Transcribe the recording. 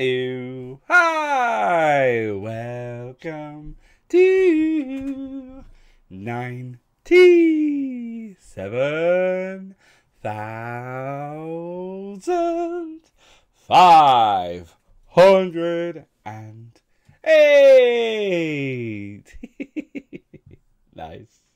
Hello, hi, welcome to 97,508. Nice.